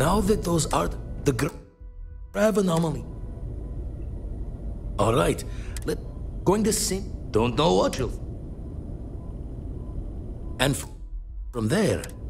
Now that those are the grav anomaly. All right, let going to sin. Don't know what you'll. And from there.